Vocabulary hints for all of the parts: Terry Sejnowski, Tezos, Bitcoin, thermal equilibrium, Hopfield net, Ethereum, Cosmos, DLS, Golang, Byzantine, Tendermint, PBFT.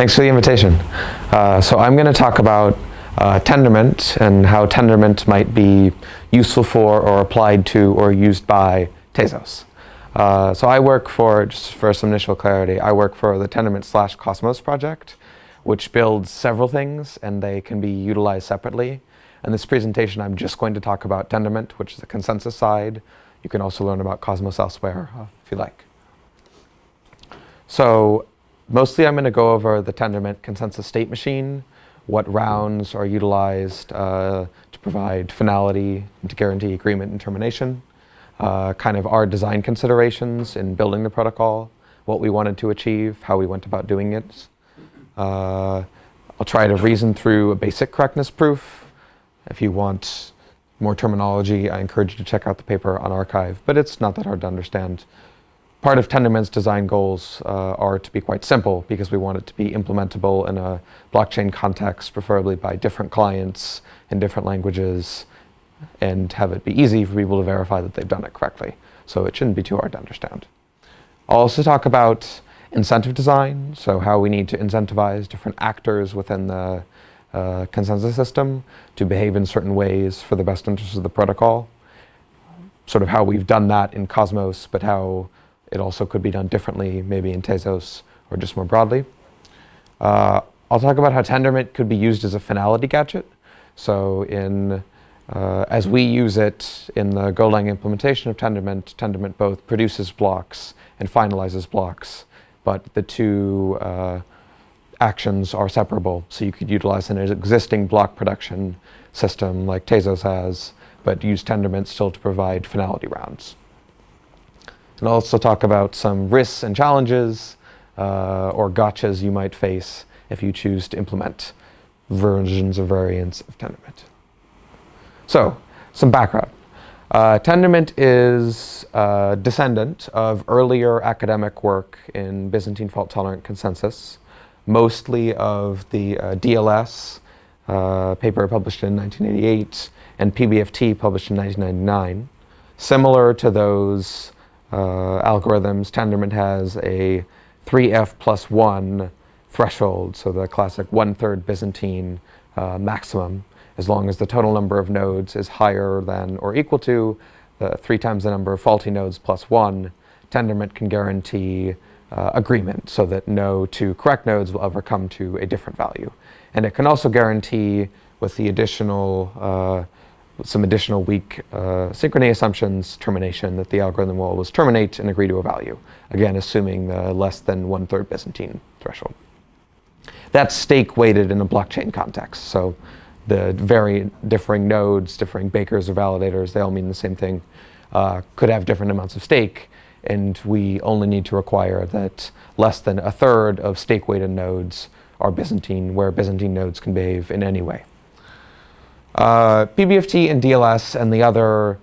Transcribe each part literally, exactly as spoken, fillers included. thanks for the invitation. Uh, so I'm going to talk about uh, Tendermint and how Tendermint might be useful for or applied to or used by Tezos. Uh, so I work for, just for some initial clarity, I work for the Tendermint slash Cosmos project, which builds several things and they can be utilized separately. In this presentation I'm just going to talk about Tendermint, which is the consensus side. You can also learn about Cosmos elsewhere uh, if you like. So mostly I'm going to go over the Tendermint consensus state machine, what rounds are utilized uh, to provide finality, and to guarantee agreement and termination, uh, kind of our design considerations in building the protocol, what we wanted to achieve, how we went about doing it. Uh, I'll try to reason through a basic correctness proof. If you want more terminology, I encourage you to check out the paper on archive, but it's not that hard to understand. Part of Tendermint's design goals uh, are to be quite simple because we want it to be implementable in a blockchain context, preferably by different clients in different languages, and have it be easy for people to verify that they've done it correctly. So it shouldn't be too hard to understand. I'll also talk about incentive design, so how we need to incentivize different actors within the Uh, consensus system to behave in certain ways for the best interests of the protocol. Sort of how we've done that in Cosmos, but how it also could be done differently, maybe in Tezos or just more broadly. Uh, I'll talk about how Tendermint could be used as a finality gadget. So in, uh, as we use it in the Golang implementation of Tendermint, Tendermint both produces blocks and finalizes blocks, but the two uh, actions are separable, so you could utilize an existing block production system like Tezos has, but use Tendermint still to provide finality rounds. And I'll also talk about some risks and challenges uh, or gotchas you might face if you choose to implement versions or variants of Tendermint. So, some background. Uh, Tendermint is a descendant of earlier academic work in Byzantine fault-tolerant consensus, mostly of the uh, D L S uh, paper published in nineteen eighty-eight and P B F T published in nineteen ninety-nine. Similar to those uh, algorithms, Tendermint has a three F plus one threshold, so the classic one-third Byzantine uh, maximum, as long as the total number of nodes is higher than or equal to the three times the number of faulty nodes plus one, Tendermint can guarantee Uh, agreement so that no two correct nodes will ever come to a different value. And it can also guarantee, with the additional, uh, some additional weak uh, synchrony assumptions, termination, that the algorithm will always terminate and agree to a value. Again, assuming the less than one-third Byzantine threshold. That's stake-weighted in a blockchain context. So the very differing nodes, differing bakers or validators, they all mean the same thing, uh, could have different amounts of stake. And we only need to require that less than a third of stake-weighted nodes are Byzantine, where Byzantine nodes can behave in any way. Uh, P B F T and D L S and the other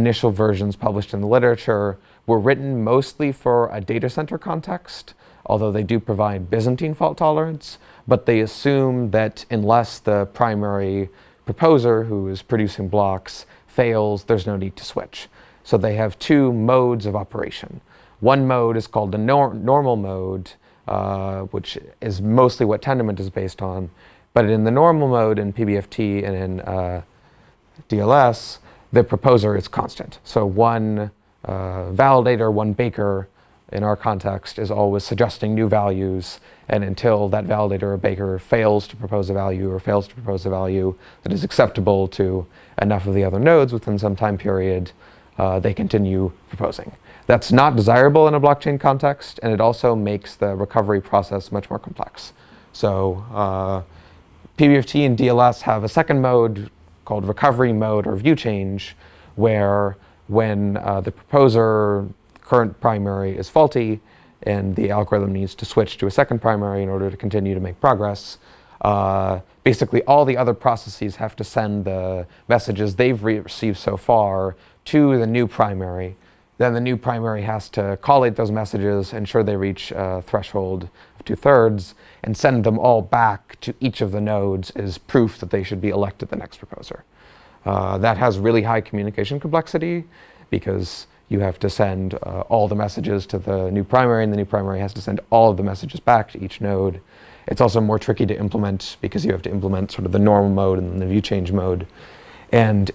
initial versions published in the literature were written mostly for a data center context, although they do provide Byzantine fault tolerance, but they assume that unless the primary proposer who is producing blocks fails, there's no need to switch. So they have two modes of operation. One mode is called the nor normal mode, uh, which is mostly what Tendermint is based on. But in the normal mode in P B F T and in uh, D L S, the proposer is constant. So one uh, validator, one baker, in our context, is always suggesting new values. And until that validator or baker fails to propose a value or fails to propose a value that is acceptable to enough of the other nodes within some time period, Uh, they continue proposing. That's not desirable in a blockchain context, and it also makes the recovery process much more complex. So uh, P B F T and D L S have a second mode called recovery mode or view change, where when uh, the proposer current primary is faulty and the algorithm needs to switch to a second primary in order to continue to make progress, uh, basically all the other processes have to send the messages they've re received so far to the new primary. Then the new primary has to collate those messages, ensure they reach a threshold of two-thirds, and send them all back to each of the nodes as proof that they should be elected the next proposer. Uh, that has really high communication complexity because you have to send uh, all the messages to the new primary, and the new primary has to send all of the messages back to each node. It's also more tricky to implement because you have to implement sort of the normal mode and the view change mode. And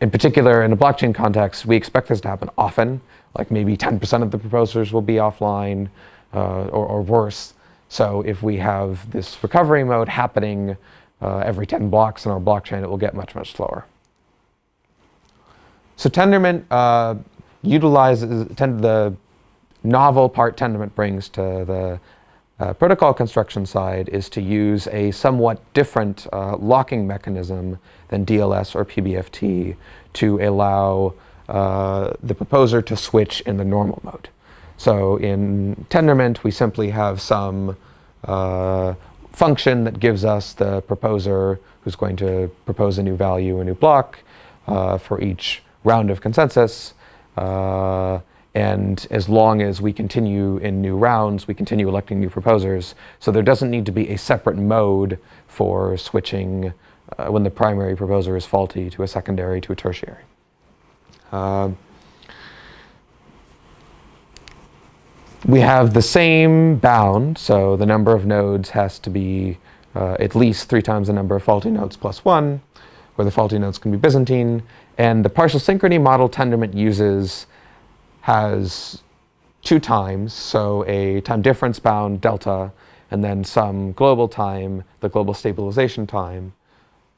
in particular, in a blockchain context, we expect this to happen often. Like maybe ten percent of the proposers will be offline uh, or, or worse. So if we have this recovery mode happening uh, every ten blocks in our blockchain, it will get much, much slower. So Tendermint uh, utilizes tend the novel part Tendermint brings to the uh, protocol construction side is to use a somewhat different uh, locking mechanism than D L S or P B F T to allow uh, the proposer to switch in the normal mode. So in Tendermint, we simply have some uh, function that gives us the proposer who's going to propose a new value, a new block uh, for each round of consensus. Uh, and as long as we continue in new rounds, we continue electing new proposers. So there doesn't need to be a separate mode for switching uh, when the primary proposer is faulty to a secondary to a tertiary. Uh, we have the same bound, so the number of nodes has to be uh, at least three times the number of faulty nodes plus one, where the faulty nodes can be Byzantine. And the partial synchrony model Tendermint uses has two times, so a time difference bound delta, and then some global time, the global stabilization time.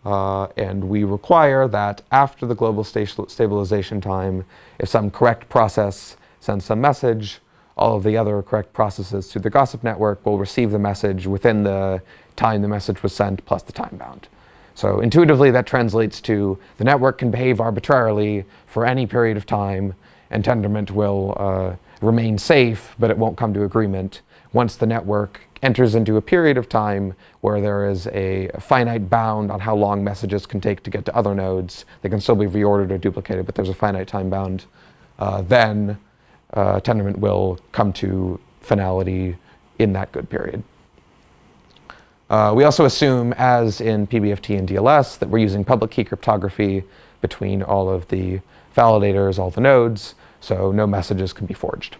Uh, and we require that after the global sta stabilization time, if some correct process sends some message, all of the other correct processes through the gossip network will receive the message within the time the message was sent plus the time bound. So intuitively, that translates to the network can behave arbitrarily for any period of time, and Tendermint will uh, remain safe, but it won't come to agreement once the network enters into a period of time where there is a finite bound on how long messages can take to get to other nodes. They can still be reordered or duplicated, but there's a finite time bound. Uh, then uh, Tendermint will come to finality in that good period. Uh, we also assume, as in P B F T and D L S, that we're using public key cryptography between all of the validators, all the nodes, so no messages can be forged.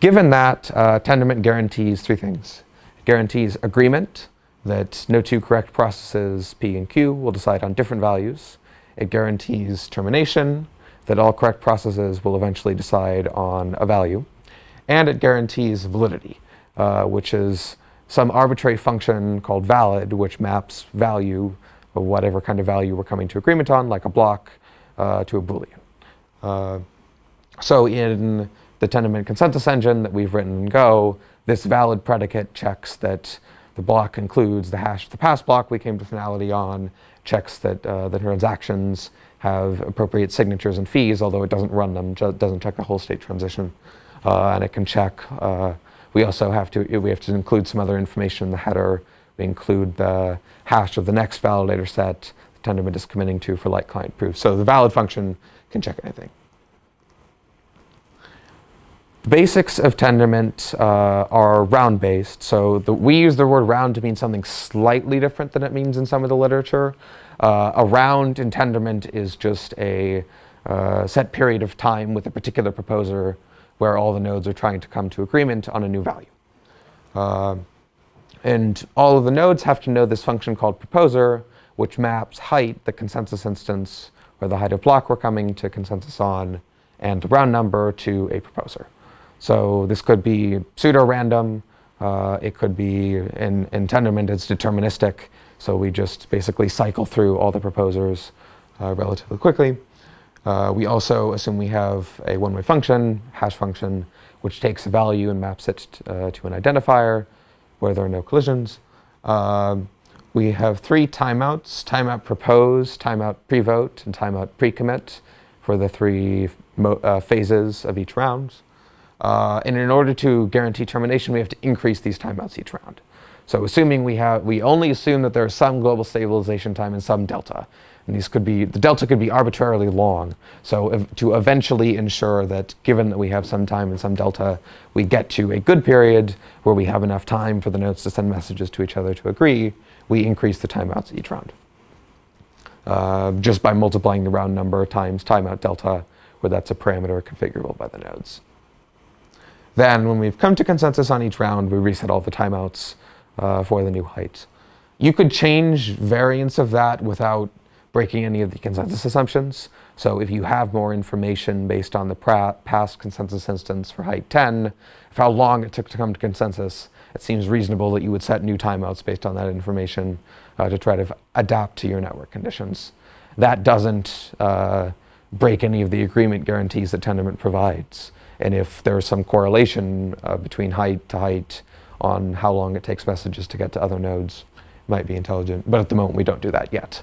Given that, uh, Tendermint guarantees three things. It guarantees agreement, that no two correct processes, P and Q, will decide on different values. It guarantees termination, that all correct processes will eventually decide on a value. And it guarantees validity, Uh, which is some arbitrary function called valid, which maps value, or whatever kind of value we're coming to agreement on, like a block, uh, to a Boolean. Uh, so in the Tendermint consensus engine that we've written in Go, this valid predicate checks that the block includes the hash of the past block we came to finality on, checks that uh, the transactions have appropriate signatures and fees, although it doesn't run them, doesn't check the whole state transition, uh, and it can check uh, We also have to, we have to include some other information in the header. We include the hash of the next validator set the Tendermint is committing to for light client proof. So the valid function can check anything. The basics of Tendermint uh, are round-based. So the, we use the word round to mean something slightly different than it means in some of the literature. Uh, a round in Tendermint is just a uh, set period of time with a particular proposer where all the nodes are trying to come to agreement on a new value. Uh, and all of the nodes have to know this function called proposer, which maps height, the consensus instance, or the height of block we're coming to consensus on, and the round number to a proposer. So this could be pseudo-random. Uh, it could be, in, in Tendermint, it's deterministic. So we just basically cycle through all the proposers uh, relatively quickly. Uh, we also assume we have a one-way function, hash function, which takes a value and maps it uh, to an identifier where there are no collisions. Uh, we have three timeouts, timeout propose, timeout prevote, and timeout pre-commit for the three mo uh, phases of each round. Uh, and in order to guarantee termination, we have to increase these timeouts each round. So assuming we have, we only assume that there is some global stabilization time and some delta. And these could be, the delta could be arbitrarily long. So if, to eventually ensure that given that we have some time and some delta, we get to a good period where we have enough time for the nodes to send messages to each other to agree, we increase the timeouts each round. uh, just by multiplying the round number times timeout delta, where that's a parameter configurable by the nodes. Then when we've come to consensus on each round, we reset all the timeouts uh, for the new height. You could change variants of that without breaking any of the consensus assumptions. So if you have more information based on the past consensus instance for height ten, for how long it took to come to consensus, it seems reasonable that you would set new timeouts based on that information uh, to try to adapt to your network conditions. That doesn't uh, break any of the agreement guarantees that Tendermint provides. And if there's some correlation uh, between height to height on how long it takes messages to get to other nodes, it might be intelligent. But at the moment, we don't do that yet.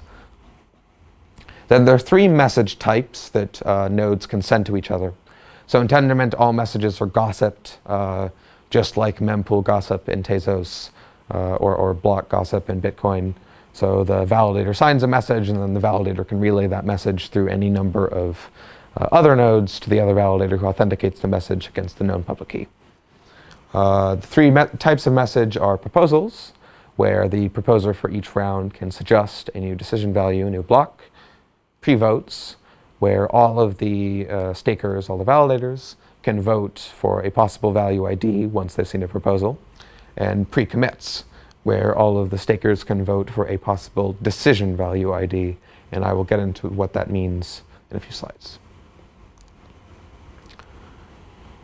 Then there are three message types that uh, nodes can send to each other. So in Tendermint, all messages are gossiped, uh, just like mempool gossip in Tezos uh, or, or block gossip in Bitcoin. So the validator signs a message, and then the validator can relay that message through any number of uh, other nodes to the other validator, who authenticates the message against the known public key. Uh, the three types of message are proposals, where the proposer for each round can suggest a new decision value, a new block. Pre-votes, where all of the uh, stakers, all the validators, can vote for a possible value I D once they've seen a proposal. And pre-commits, where all of the stakers can vote for a possible decision value I D. And I will get into what that means in a few slides.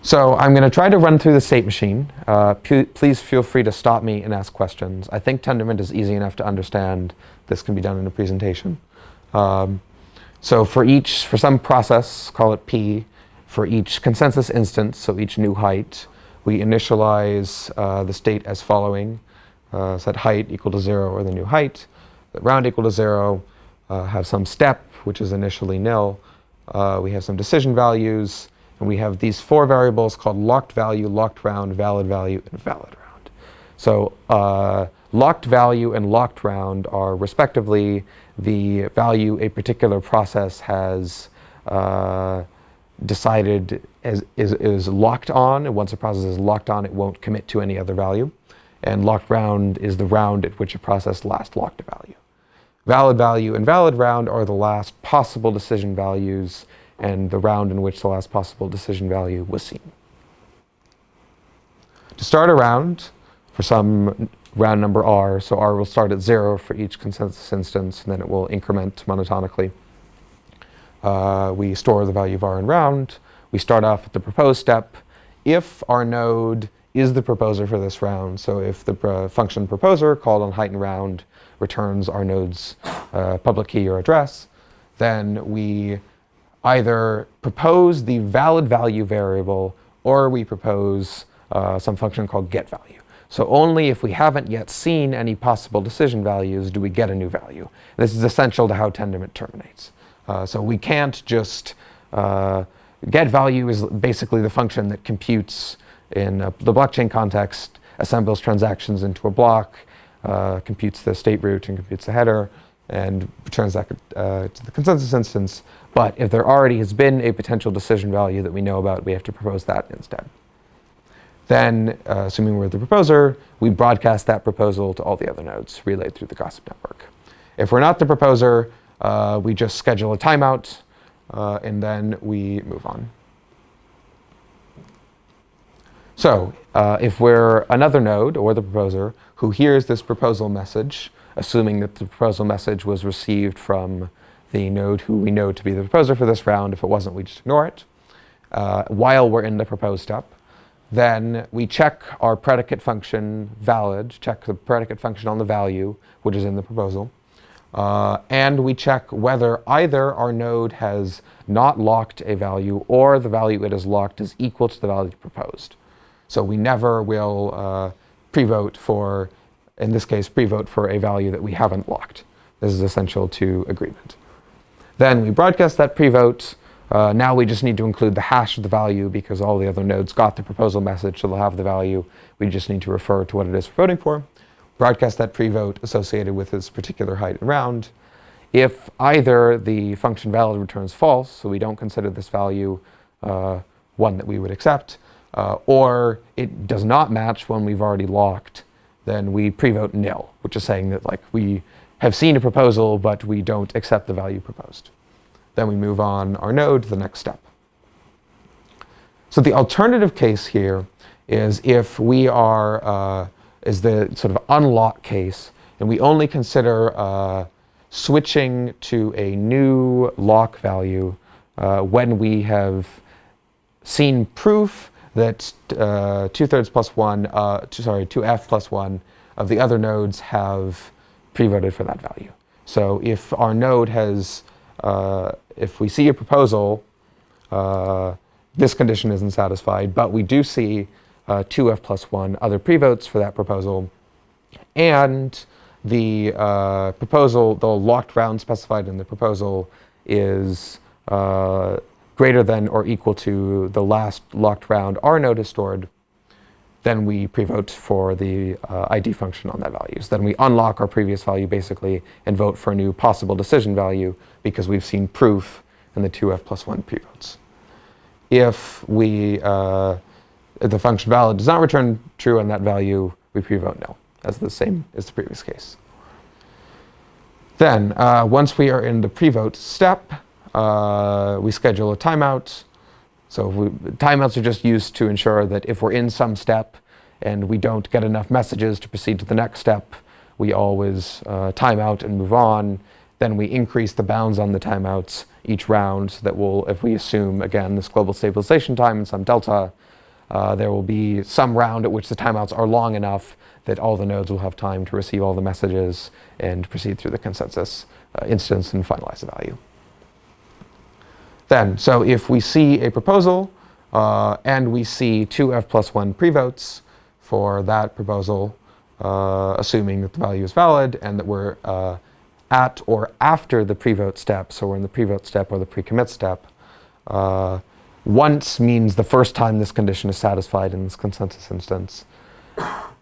So I'm going to try to run through the state machine. Uh, please feel free to stop me and ask questions. I think Tendermint is easy enough to understand. This can be done in a presentation. Um, So for each, for some process, call it P, for each consensus instance, so each new height, we initialize uh, the state as following. Uh, set height equal to zero, or the new height. Set round equal to zero. Uh, have some step, which is initially nil. Uh, we have some decision values. And we have these four variables called locked value, locked round, valid value, and valid round. So uh, locked value and locked round are respectively the value a particular process has uh, decided as, is, is locked on. And once a process is locked on, it won't commit to any other value. And locked round is the round at which a process last locked a value. Valid value and valid round are the last possible decision values and the round in which the last possible decision value was seen. To start a round, for some round number R, so R will start at zero for each consensus instance, and then it will increment monotonically. Uh, we store the value of R in round. We start off at the proposed step. If our node is the proposer for this round, so if the pro function proposer called on height and round returns our node's uh, public key or address, then we either propose the valid value variable, or we propose uh, some function called get value. So only if we haven't yet seen any possible decision values do we get a new value. This is essential to how Tendermint terminates. Uh, so we can't just uh, get value is basically the function that computes in uh, the blockchain context, assembles transactions into a block, uh, computes the state root and computes the header, and returns that uh, to the consensus instance. But if there already has been a potential decision value that we know about, we have to propose that instead. Then, uh, assuming we're the proposer, we broadcast that proposal to all the other nodes relayed through the gossip network. If we're not the proposer, uh, we just schedule a timeout, uh, and then we move on. So uh, if we're another node, or the proposer, who hears this proposal message, assuming that the proposal message was received from the node who we know to be the proposer for this round, if it wasn't, we just ignore it, uh, while we're in the proposed step. Then we check our predicate function valid, check the predicate function on the value, which is in the proposal. Uh, and we check whether either our node has not locked a value, or the value it has locked is equal to the value proposed. So we never will uh, pre-vote for, in this case, pre-vote for a value that we haven't locked. This is essential to agreement. Then we broadcast that pre-vote. Uh, now we just need to include the hash of the value, because all the other nodes got the proposal message, so they'll have the value. We just need to refer to what it is we're voting for. Broadcast that pre-vote associated with this particular height and round. If either the function valid returns false, so we don't consider this value uh, one that we would accept, uh, or it does not match one we've already locked, then we pre-vote nil, which is saying that like we have seen a proposal, but we don't accept the value proposed. Then we move on our node to the next step. So the alternative case here is if we are, uh, is the sort of unlock case, and we only consider uh, switching to a new lock value uh, when we have seen proof that uh, two-thirds plus one, uh, two, sorry, two F plus one of the other nodes have pre-voted for that value. So if our node has, uh, if we see a proposal, uh, this condition isn't satisfied, but we do see uh, two F plus one other pre-votes for that proposal, and the uh, proposal, the locked round specified in the proposal is uh, greater than or equal to the last locked round our node has stored, then we pre-vote for the uh, I D function on that value. So then we unlock our previous value, basically, and vote for a new possible decision value because we've seen proof in the two F plus one pre-votes. If we, uh, if the function valid does not return true on that value, we pre-vote no, as the same as the previous case. Then, uh, once we are in the pre-vote step, uh, we schedule a timeout. So we, timeouts are just used to ensure that if we're in some step and we don't get enough messages to proceed to the next step, we always uh, time out and move on. Then we increase the bounds on the timeouts each round so that we'll, if we assume, again, this global stabilization time and some delta, uh, there will be some round at which the timeouts are long enough that all the nodes will have time to receive all the messages and proceed through the consensus uh, instance and finalize the value. Then, so if we see a proposal uh, and we see two F plus one prevotes for that proposal, uh, assuming that the value is valid and that we're uh, at or after the prevote step, so we're in the prevote step or the pre-commit step, uh, once means the first time this condition is satisfied in this consensus instance.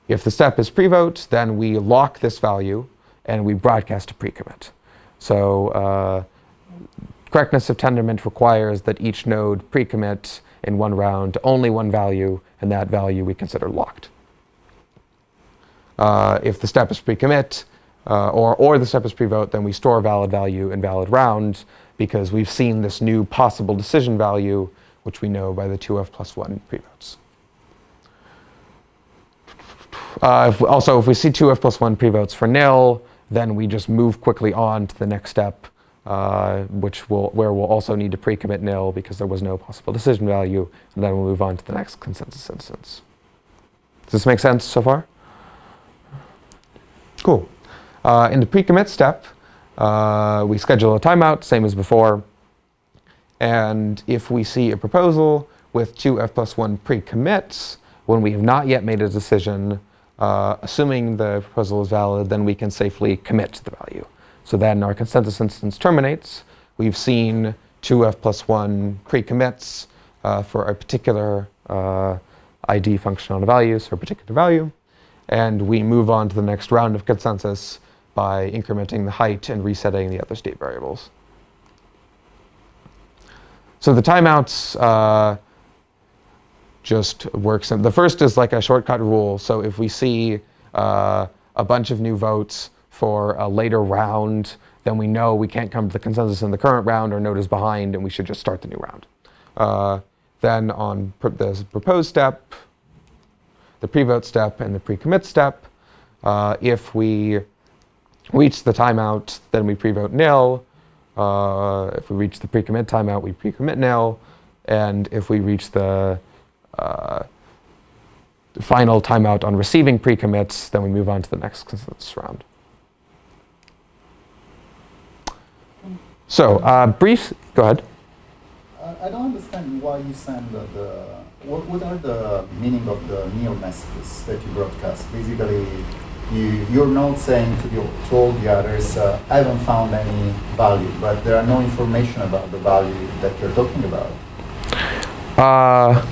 If the step is prevote, then we lock this value and we broadcast a pre-commit. So uh, correctness of Tendermint requires that each node pre-commit in one round only one value, and that value we consider locked. Uh, if the step is pre-commit, uh, or, or the step is pre-vote, then we store valid value in valid round, because we've seen this new possible decision value, which we know by the two F plus one pre-votes. Uh, if, also, if we see two F plus one pre-votes for nil, then we just move quickly on to the next step, Uh, which will, where we'll also need to pre-commit nil because there was no possible decision value, and then we'll move on to the next consensus instance. Does this make sense so far? Cool. Uh, in the pre-commit step, uh, we schedule a timeout, same as before, and if we see a proposal with two F plus one pre-commits when we have not yet made a decision, uh, assuming the proposal is valid, then we can safely commit to the value. So then our consensus instance terminates. We've seen two F plus one pre-commits uh, for a particular uh, I D function on a value, so a particular value. And we move on to the next round of consensus by incrementing the height and resetting the other state variables. So the timeouts uh, just work. The first is like a shortcut rule. So if we see uh, a bunch of new votes for a later round, then we know we can't come to the consensus in the current round, or node is behind, and we should just start the new round. Uh, then on pr the proposed step, the pre-vote step, and the pre-commit step, uh, if we reach the timeout, then we pre-vote nil. Uh, if we reach the pre-commit timeout, we pre-commit nil. And if we reach the uh, final timeout on receiving pre-commits, then we move on to the next consensus round. So, uh, brief, go ahead. Uh, I don't understand why you send the, the what, what are the meaning of the nil messages that you broadcast? Basically, you, you're not saying to, the, to all the others, uh, I haven't found any value, but there are no information about the value that you're talking about. Uh,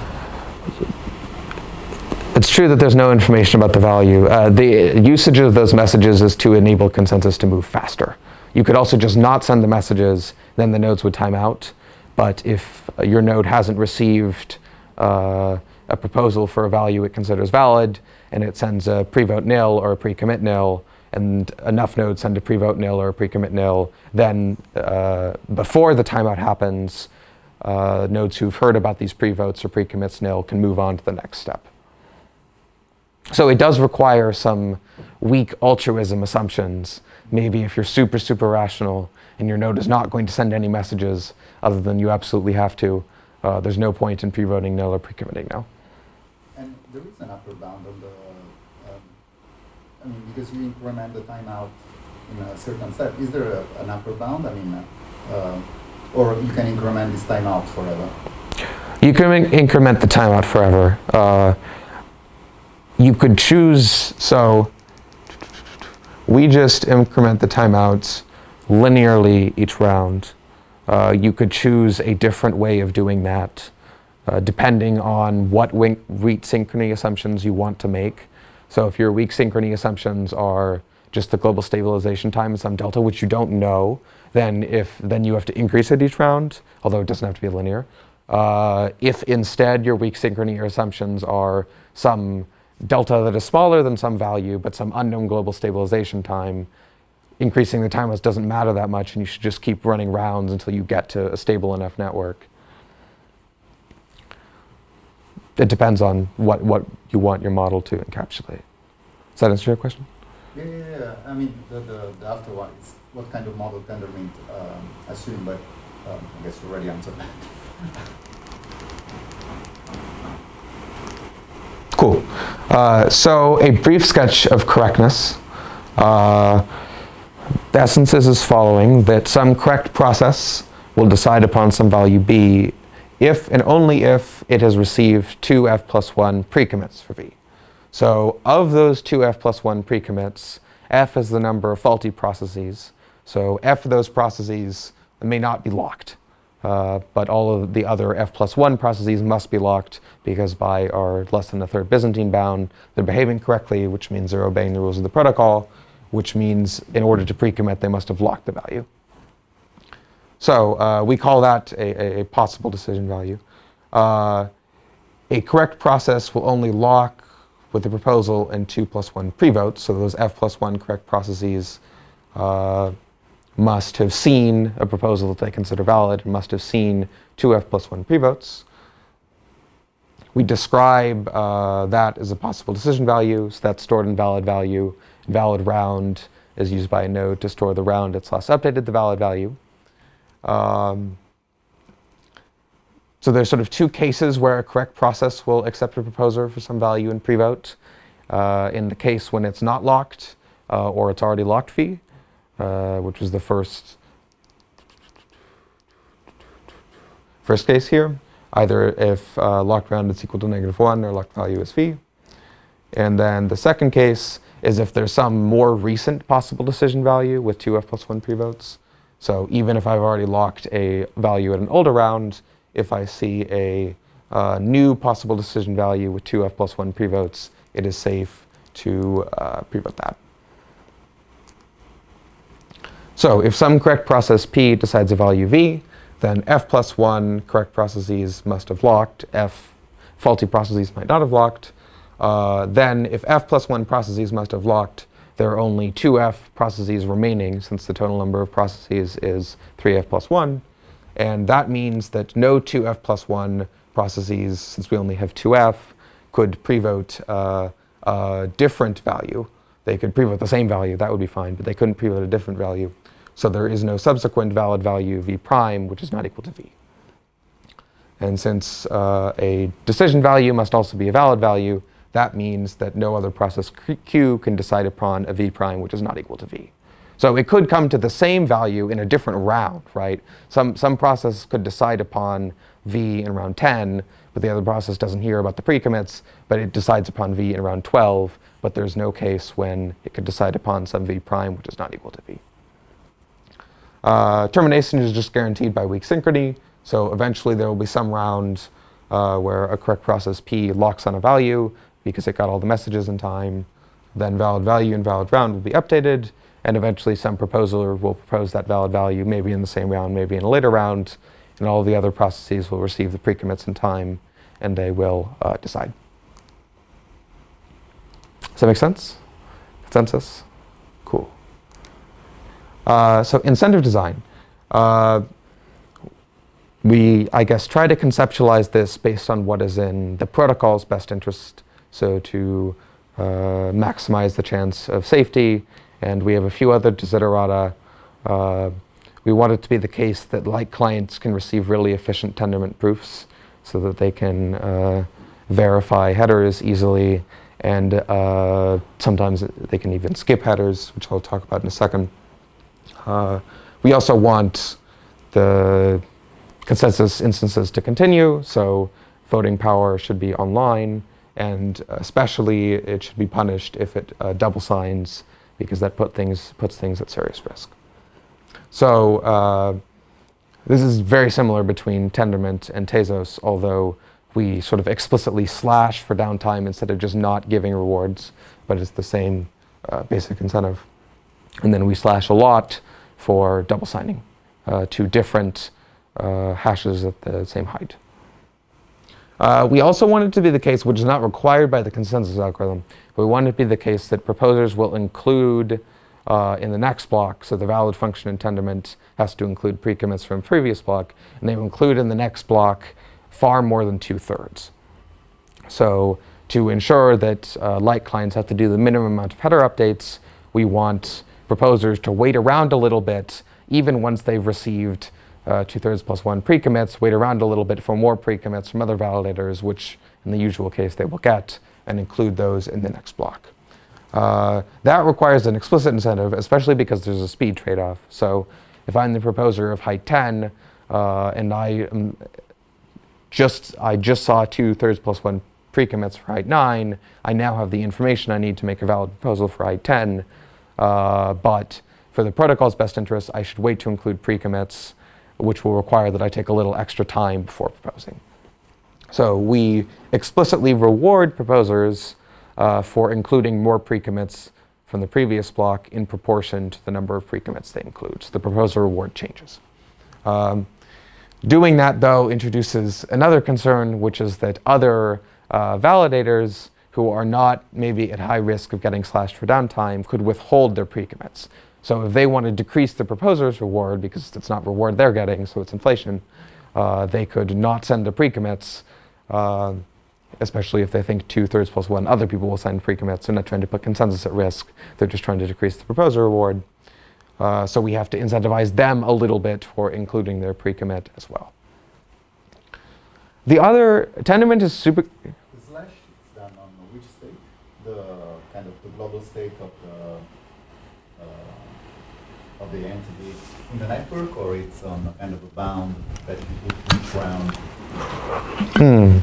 it's true that there's no information about the value. Uh, the usage of those messages is to enable consensus to move faster. You could also just not send the messages, then the nodes would time out. But if uh, your node hasn't received uh, a proposal for a value it considers valid, and it sends a pre-vote nil or a pre-commit nil, and enough nodes send a prevote nil or a pre-commit nil, then uh, before the timeout happens, uh, nodes who've heard about these prevotes or pre-commits nil can move on to the next step. So it does require some weak altruism assumptions. Maybe if you're super, super rational and your node is not going to send any messages other than you absolutely have to, uh, there's no point in pre-voting nil or pre-committing nil. And there is an upper bound on the, um, I mean, because you increment the timeout in a certain step. Is there a, an upper bound? I mean, uh, or you can increment this timeout forever? You can in increment the timeout forever. Uh, You could choose, so we just increment the timeouts linearly each round. Uh, you could choose a different way of doing that uh, depending on what weak synchrony assumptions you want to make. So if your weak synchrony assumptions are just the global stabilization time and some delta, which you don't know, then, if, then you have to increase it each round, although it doesn't have to be linear. Uh, if instead your weak synchrony assumptions are some delta that is smaller than some value, but some unknown global stabilization time, increasing the timeouts doesn't matter that much, and you should just keep running rounds until you get to a stable enough network. It depends on what, what you want your model to encapsulate. Does that answer your question? Yeah, yeah, yeah. I mean, the, the, the after one, it's what kind of model Tendermint um, assume, but um, I guess you already answered that. Cool. Uh, so a brief sketch of correctness. Uh, the essence is as following, that some correct process will decide upon some value B if and only if it has received two F plus one pre-commits for B. So of those two F plus one pre-commits, F is the number of faulty processes. So F of those processes may not be locked. Uh, but all of the other F plus one processes must be locked, because by our less than a third Byzantine bound, they're behaving correctly, which means they're obeying the rules of the protocol, which means in order to pre-commit, they must have locked the value. So uh, we call that a, a possible decision value. Uh, a correct process will only lock with the proposal and two plus one pre-votes, so those F plus one correct processes uh, must have seen a proposal that they consider valid and must have seen two F plus one prevotes. We describe uh, that as a possible decision value, so that's stored in valid value. Valid round is used by a node to store the round it's last updated, the valid value. Um, so there's sort of two cases where a correct process will accept a proposer for some value in prevote. Uh, in the case when it's not locked, uh, or it's already locked V, Uh, which was the first first case here, either if uh, locked round is equal to negative one or locked value is V. And then the second case is if there's some more recent possible decision value with two F plus one prevotes. So even if I've already locked a value at an older round, if I see a uh, new possible decision value with two F plus one prevotes, it is safe to uh, prevote that. So if some correct process P decides a value V, then F plus one correct processes must have locked, F faulty processes might not have locked. Uh, then if F plus one processes must have locked, there are only two F processes remaining, since the total number of processes is three F plus one. And that means that no two F plus one processes, since we only have two F, could prevote uh, a different value. They could prevote the same value, that would be fine, but they couldn't prevote a different value. So there is no subsequent valid value V prime, which is not equal to V. And since uh, a decision value must also be a valid value, that means that no other process Q can decide upon a V prime, which is not equal to V. So it could come to the same value in a different round, right? Some, some process could decide upon V in round ten, but the other process doesn't hear about the pre-commits, but it decides upon V in round twelve, but there's no case when it could decide upon some V prime, which is not equal to V. Uh, termination is just guaranteed by weak synchrony, so eventually there will be some round uh, where a correct process P locks on a value because it got all the messages in time. Then valid value and valid round will be updated, and eventually some proposer will propose that valid value, maybe in the same round, maybe in a later round, and all the other processes will receive the pre-commits in time, and they will uh, decide. Does that make sense? Consensus? Uh, so incentive design. Uh, we, I guess, try to conceptualize this based on what is in the protocol's best interest, so to uh, maximize the chance of safety. And we have a few other desiderata. Uh, we want it to be the case that light clients can receive really efficient Tendermint proofs so that they can uh, verify headers easily. And uh, sometimes they can even skip headers, which I'll talk about in a second. Uh, we also want the consensus instances to continue, so voting power should be online, and especially it should be punished if it uh, double signs, because that put things, puts things at serious risk. So uh, this is very similar between Tendermint and Tezos, although we sort of explicitly slash for downtime instead of just not giving rewards, but it's the same uh, basic incentive. And then we slash a lot for double signing uh, to different uh, hashes at the same height. Uh, we also want it to be the case, which is not required by the consensus algorithm, but we want it to be the case that proposers will include uh, in the next block, so the valid function in Tendermint has to include pre-commits from previous block, and they will include in the next block far more than two-thirds. So to ensure that uh, light clients have to do the minimum amount of header updates, we want proposers to wait around a little bit, even once they've received uh, two-thirds plus one pre-commits, wait around a little bit for more pre-commits from other validators, which in the usual case they will get, and include those in the next block. Uh, that requires an explicit incentive, especially because there's a speed trade-off. So if I'm the proposer of height ten, uh, and I am Just, I just saw two-thirds plus one pre-commits for height nine. I now have the information I need to make a valid proposal for height ten. Uh, but for the protocol's best interest, I should wait to include pre-commits, which will require that I take a little extra time before proposing. So we explicitly reward proposers uh, for including more pre-commits from the previous block in proportion to the number of pre-commits they include. So the proposer reward changes. Um, Doing that, though, introduces another concern, which is that other uh, validators who are not maybe at high risk of getting slashed for downtime could withhold their pre-commits. So if they want to decrease the proposer's reward, because it's not reward they're getting, so it's inflation, uh, they could not send the pre-commits, uh, especially if they think two-thirds plus one other people will send pre-commits. They're not trying to put consensus at risk. They're just trying to decrease the proposer reward. Uh, so we have to incentivize them a little bit for including their pre-commit as well. The other, Tendermint is super... The slash is done on which state? The kind of the global state of the, uh, of the entity in the network, or it's on kind of a bound that you put around? Hmm.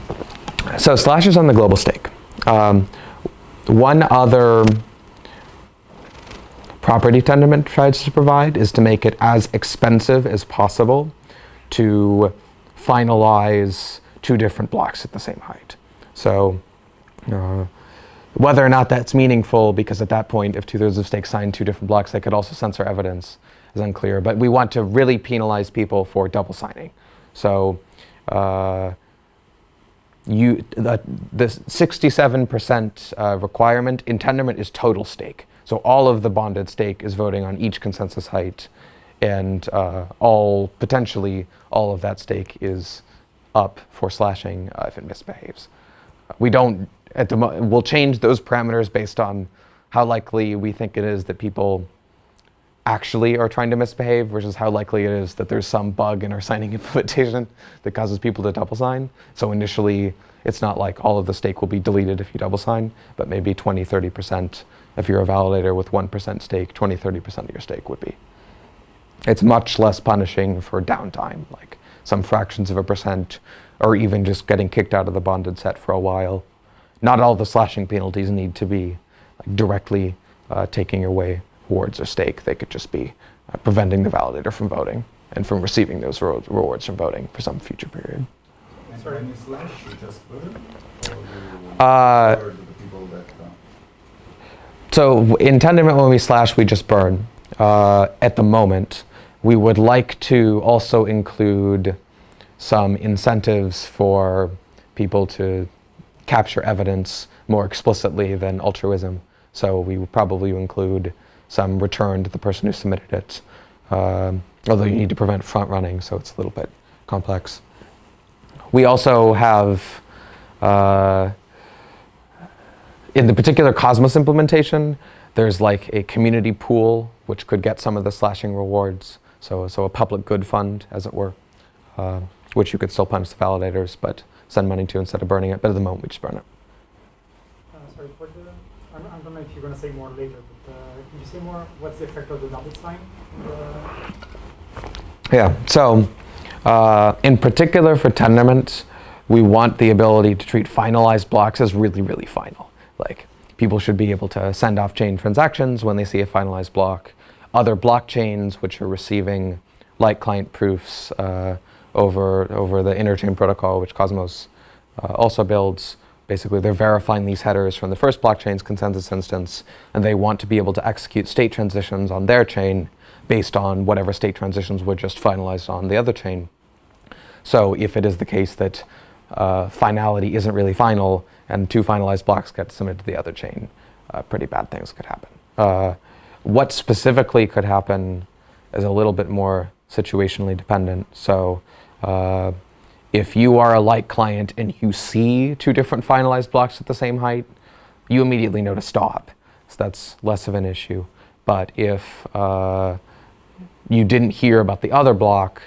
So slash is on the global stake. Um, one other property Tendermint tries to provide is to make it as expensive as possible to finalize two different blocks at the same height. So uh, whether or not that's meaningful, because at that point, if two-thirds of stakes sign two different blocks, they could also censor evidence, is unclear. But we want to really penalize people for double signing. So uh, you, the sixty-seven percent uh, requirement in Tendermint is total stake. So all of the bonded stake is voting on each consensus height, and uh, all, potentially, all of that stake is up for slashing uh, if it misbehaves. We don't, at the mo we'll change those parameters based on how likely we think it is that people actually are trying to misbehave versus how likely it is that there's some bug in our signing implementation that causes people to double sign. So initially, it's not like all of the stake will be deleted if you double sign, but maybe twenty, thirty percent. If you're a validator with one percent stake, twenty, thirty percent of your stake would be. It's much less punishing for downtime, like some fractions of a percent, or even just getting kicked out of the bonded set for a while. Not all the slashing penalties need to be like, directly uh, taking away rewards or stake. They could just be uh, preventing the validator from voting and from receiving those re rewards from voting for some future period. And for any slash, you just voted? So in Tendermint, when we slash, we just burn. Uh, at the moment, we would like to also include some incentives for people to capture evidence more explicitly than altruism. So we would probably include some return to the person who submitted it. Um, although you need to prevent front running, so it's a little bit complex. We also have, uh, in the particular Cosmos implementation, there's like a community pool which could get some of the slashing rewards. So, so a public good fund, as it were, uh, which you could still punish the validators, but send money to instead of burning it. But at the moment, we just burn it. Uh, sorry, what the, I don't know if you're going to say more later, but uh, can you say more? What's the effect of the double sign? Uh, yeah, so uh, in particular for Tendermint, we want the ability to treat finalized blocks as really, really final. Like, people should be able to send off-chain transactions when they see a finalized block. Other blockchains, which are receiving light client proofs uh, over, over the interchain protocol, which Cosmos uh, also builds. Basically, they're verifying these headers from the first blockchain's consensus instance, and they want to be able to execute state transitions on their chain based on whatever state transitions were just finalized on the other chain. So if it is the case that uh, finality isn't really final, and two finalized blocks get submitted to the other chain, uh, pretty bad things could happen. Uh, What specifically could happen is a little bit more situationally dependent. So uh, if you are a light client and you see two different finalized blocks at the same height, you immediately know to stop. So that's less of an issue. But if uh, you didn't hear about the other block,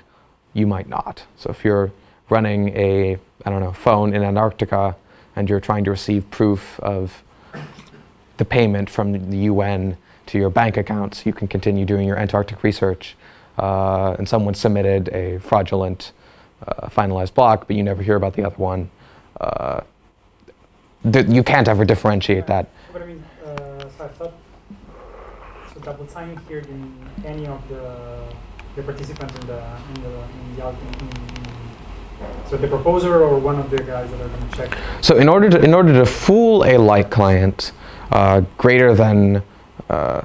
you might not. So if you're running a, I don't know, phone in Antarctica and you're trying to receive proof of the payment from the U N to your bank accounts, you can continue doing your Antarctic research. Uh, and someone submitted a fraudulent uh, finalized block, but you never hear about the other one. Uh, th you can't ever differentiate yeah. that. But I mean, uh, so I thought, so double signing here in any of the, the participants in the, in the, in the, in the, so the proposer or one of the guys that are going to check? So in order to, in order to fool a light client, uh, greater than Uh,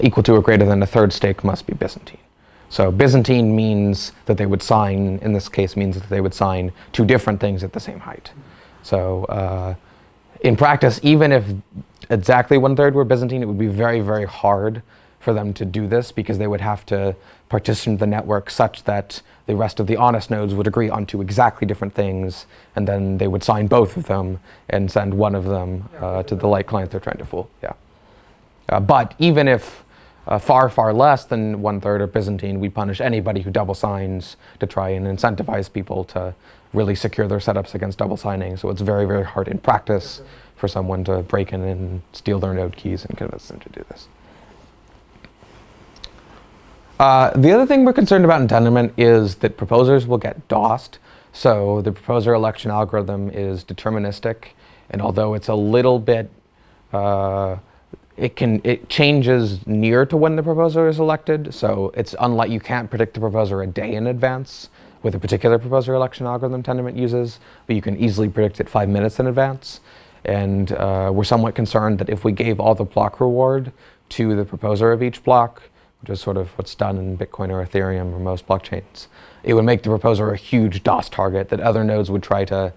equal to or greater than a third stake must be Byzantine. So Byzantine means that they would sign, in this case means that they would sign two different things at the same height. So uh, in practice, even if exactly one third were Byzantine, it would be very, very hard for them to do this because they would have to partition the network such that the rest of the honest nodes would agree on two exactly different things, and then they would sign both of them and send one of them uh, to the light client they're trying to fool. Yeah. Uh, but even if uh, far, far less than one-third are Byzantine, we punish anybody who double signs to try and incentivize people to really secure their setups against double signing. So it's very, very hard in practice for someone to break in and steal their node keys and convince them to do this. Uh, the other thing we're concerned about in Tendermint is that proposers will get DOSed. So the proposer election algorithm is deterministic. And although it's a little bit uh, It can it changes near to when the proposer is elected, so it's unlike you can't predict the proposer a day in advance with a particular proposer election algorithm Tendermint uses, but you can easily predict it five minutes in advance. And uh, we're somewhat concerned that if we gave all the block reward to the proposer of each block, which is sort of what's done in Bitcoin or Ethereum or most blockchains, it would make the proposer a huge DOS target that other nodes would try to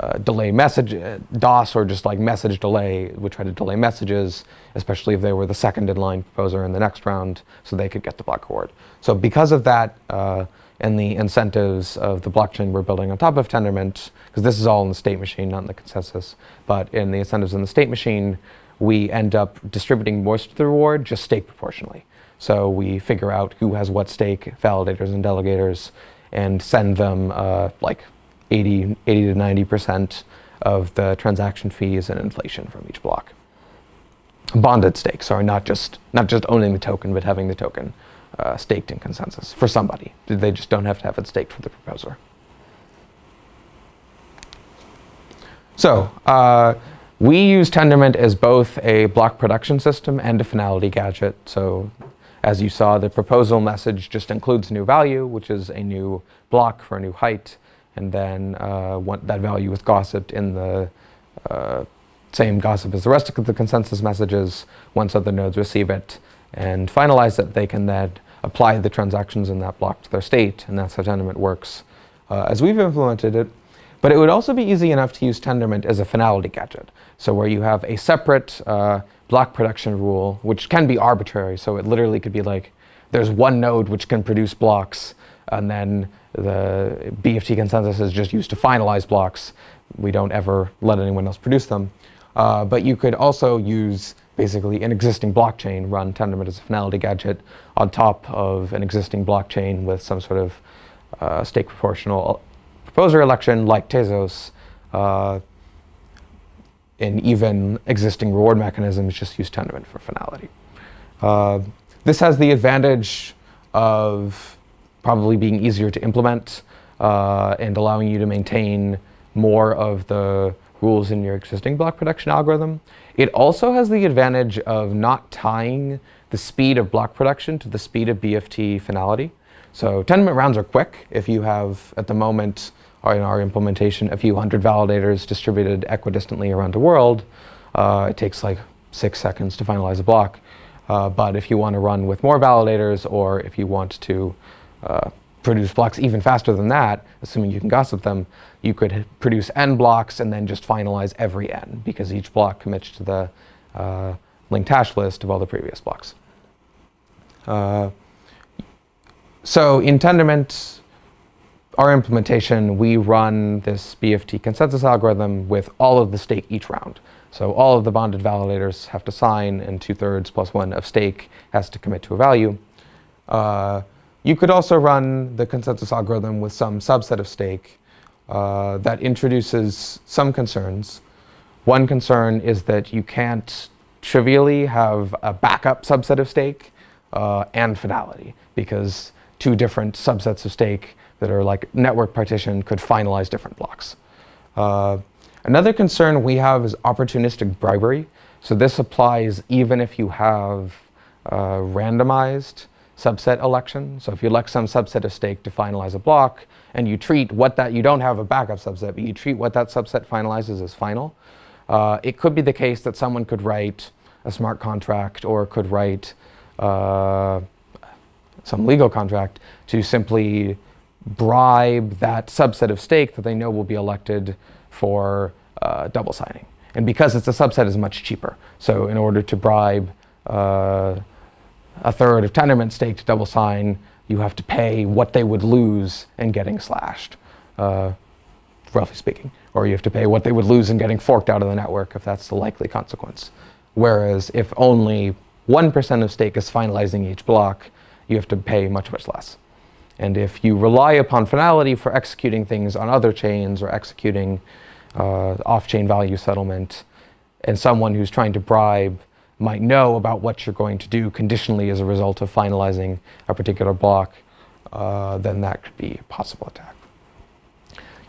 Uh, delay message, uh, DOS or just like message delay, would try to delay messages, especially if they were the second in line proposer in the next round, so they could get the block reward. So because of that uh, and the incentives of the blockchain we're building on top of Tendermint, because this is all in the state machine, not in the consensus, but in the incentives in the state machine, we end up distributing most of the reward just stake proportionally. So we figure out who has what stake, validators and delegators, and send them uh, like eighty to ninety percent of the transaction fees and inflation from each block. Bonded stakes are not just not just owning the token, but having the token uh, staked in consensus for somebody. They just don't have to have it staked for the proposer. So uh, we use Tendermint as both a block production system and a finality gadget. So as you saw, the proposal message just includes new value, which is a new block for a new height. And then uh, what that value was gossiped in the uh, same gossip as the rest of the consensus messages. Once other nodes receive it and finalize it, they can then apply the transactions in that block to their state, and that's how Tendermint works uh, as we've implemented it. But it would also be easy enough to use Tendermint as a finality gadget, so where you have a separate uh, block production rule, which can be arbitrary. So it literally could be like, there's one node which can produce blocks, and then the B F T consensus is just used to finalize blocks. We don't ever let anyone else produce them. Uh, but you could also use basically an existing blockchain, run Tendermint as a finality gadget on top of an existing blockchain with some sort of uh, stake proportional proposer election like Tezos, uh, and even existing reward mechanisms just use Tendermint for finality. Uh, this has the advantage of probably being easier to implement uh, and allowing you to maintain more of the rules in your existing block production algorithm. It also has the advantage of not tying the speed of block production to the speed of B F T finality. So Tendermint rounds are quick. If you have, at the moment, in our implementation, a few hundred validators distributed equidistantly around the world, uh, it takes like six seconds to finalize a block. Uh, but if you want to run with more validators, or if you want to Uh, produce blocks even faster than that, assuming you can gossip them, you could produce n blocks and then just finalize every n, because each block commits to the uh, linked hash list of all the previous blocks. Uh, so in Tendermint, our implementation, we run this B F T consensus algorithm with all of the stake each round. So all of the bonded validators have to sign, and two-thirds plus one of stake has to commit to a value. Uh, You could also run the consensus algorithm with some subset of stake uh, that introduces some concerns. One concern is that you can't trivially have a backup subset of stake uh, and finality, because two different subsets of stake that are like network partition could finalize different blocks. Uh, another concern we have is opportunistic bribery. So this applies even if you have uh, randomized subset election. So if you elect some subset of stake to finalize a block, and you treat what that, you don't have a backup subset, but you treat what that subset finalizes as final, uh, it could be the case that someone could write a smart contract or could write uh, some legal contract to simply bribe that subset of stake that they know will be elected for uh, double signing. And because it's a subset, it's much cheaper. So in order to bribe uh, a third of Tendermint stake to double sign, you have to pay what they would lose in getting slashed, uh, roughly speaking. Or you have to pay what they would lose in getting forked out of the network, if that's the likely consequence. Whereas if only one percent of stake is finalizing each block, you have to pay much, much less. And if you rely upon finality for executing things on other chains or executing uh, off-chain value settlement, and someone who's trying to bribe might know about what you're going to do conditionally as a result of finalizing a particular block, uh, then that could be a possible attack.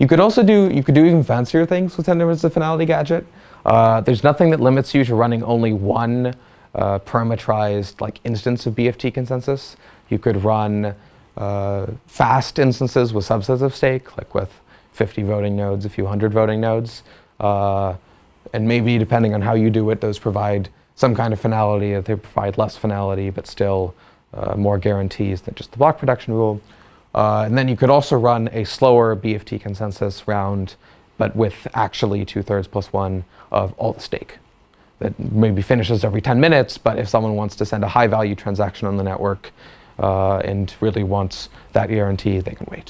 You could also do, you could do even fancier things with Tendermint as a finality gadget. Uh, there's nothing that limits you to running only one uh, parametrized like instance of B F T consensus. You could run uh, fast instances with subsets of stake, like with fifty voting nodes, a few hundred voting nodes. Uh, and maybe, depending on how you do it, those provide some kind of finality, that they provide less finality, but still uh, more guarantees than just the block production rule. Uh, and then you could also run a slower B F T consensus round, but with actually two-thirds plus one of all the stake. That maybe finishes every ten minutes, but if someone wants to send a high-value transaction on the network uh, and really wants that guarantee, they can wait.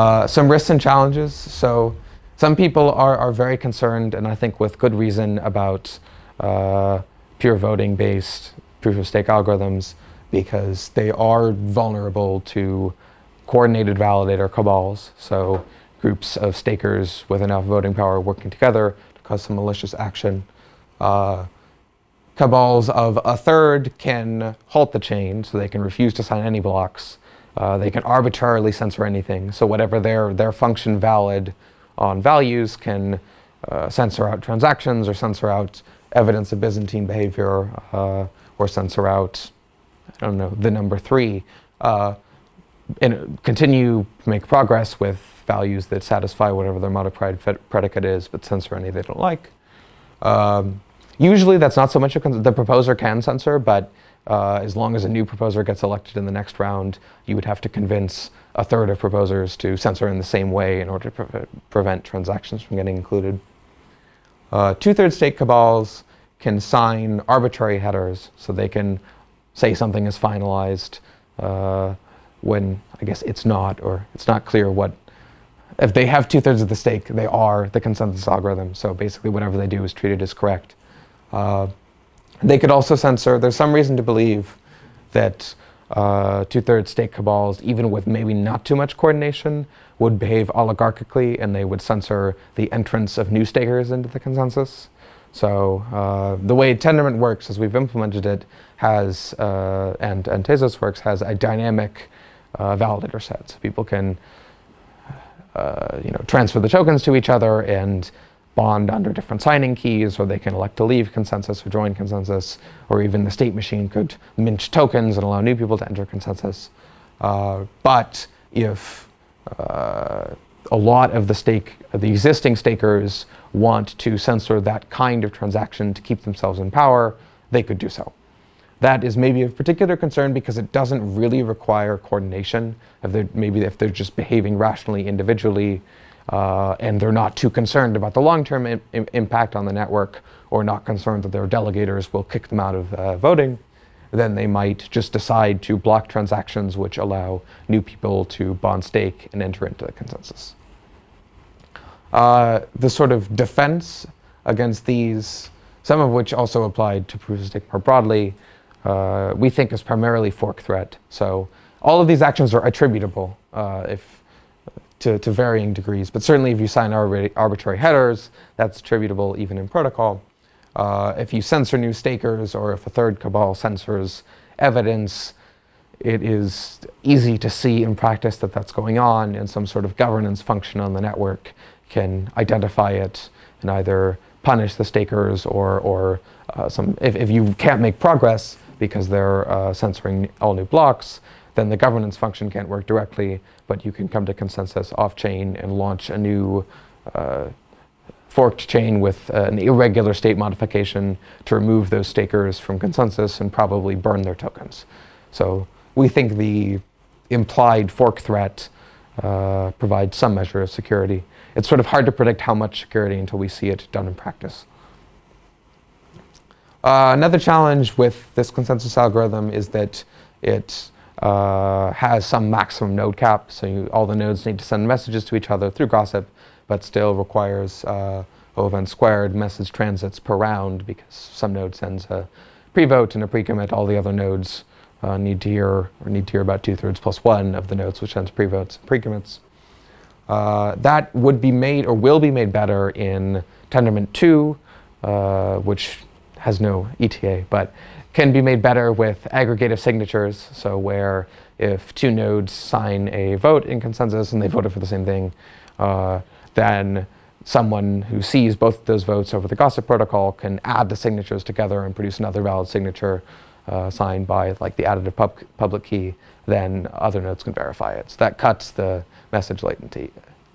Uh, some risks and challenges. So some people are, are very concerned, and I think with good reason, about uh, pure voting-based proof-of-stake algorithms, because they are vulnerable to coordinated validator cabals, so groups of stakers with enough voting power working together to cause some malicious action. Uh, cabals of a third can halt the chain, so they can refuse to sign any blocks. Uh, they can arbitrarily censor anything, so whatever their, their function valid on values can uh, censor out transactions, or censor out evidence of Byzantine behavior, uh, or censor out, I don't know, the number three, uh, and continue to make progress with values that satisfy whatever their modified predicate is, but censor any they don't like. Um, usually that's not so much a concern. The proposer can censor, but uh, as long as a new proposer gets elected in the next round, you would have to convince a third of proposers to censor in the same way in order to pre prevent transactions from getting included. Uh, two-thirds stake cabals can sign arbitrary headers, so they can say something is finalized uh, when, I guess, it's not, or it's not clear what. If they have two-thirds of the stake, they are the consensus algorithm, so basically whatever they do is treated as correct. Uh, they could also censor. There's some reason to believe that uh, two-thirds stake cabals, even with maybe not too much coordination, would behave oligarchically, and they would censor the entrance of new stakers into the consensus. So uh, the way Tendermint works, as we've implemented it, has uh, and, and Tezos works, has a dynamic uh, validator set. So people can uh, you know, transfer the tokens to each other and bond under different signing keys, or they can elect to leave consensus or join consensus, or even the state machine could mint tokens and allow new people to enter consensus. Uh, but if uh, a lot of the stake, the existing stakers want to censor that kind of transaction to keep themselves in power, they could do so. That is maybe of particular concern because it doesn't really require coordination. If they're, maybe if they're just behaving rationally individually, Uh, and they're not too concerned about the long-term im im impact on the network, or not concerned that their delegators will kick them out of uh, voting, then they might just decide to block transactions which allow new people to bond stake and enter into the consensus. Uh, the sort of defense against these, some of which also applied to proof of stake more broadly, uh, we think is primarily fork threat. So all of these actions are attributable, uh, if To, to varying degrees, but certainly if you sign arbitra arbitrary headers, that's attributable even in protocol. Uh, if you censor new stakers, or if a third cabal censors evidence, it is easy to see in practice that that's going on, and some sort of governance function on the network can identify it and either punish the stakers, or, or uh, some, if, if you can't make progress because they're uh, censoring all new blocks, then the governance function can't work directly, but you can come to consensus off-chain and launch a new uh, forked chain with uh, an irregular state modification to remove those stakers from consensus and probably burn their tokens. So we think the implied fork threat uh, provides some measure of security. It's sort of hard to predict how much security until we see it done in practice. Uh, another challenge with this consensus algorithm is that it Uh, has some maximum node cap, so you, all the nodes need to send messages to each other through gossip, but still requires uh, O of n squared message transits per round, because some node sends a pre-vote and a pre-commit. All the other nodes uh, need to hear or need to hear about two-thirds plus one of the nodes which sends pre-votes and pre-commits. Uh, that would be made, or will be made better in Tendermint two, uh, which has no E T A, but can be made better with aggregative signatures, so where if two nodes sign a vote in consensus and they voted for the same thing, uh, then someone who sees both of those votes over the gossip protocol can add the signatures together and produce another valid signature uh, signed by like the additive pub public key, then other nodes can verify it. So that cuts the message latency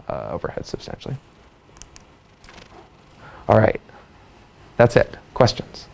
uh, overhead substantially. All right, that's it. Questions?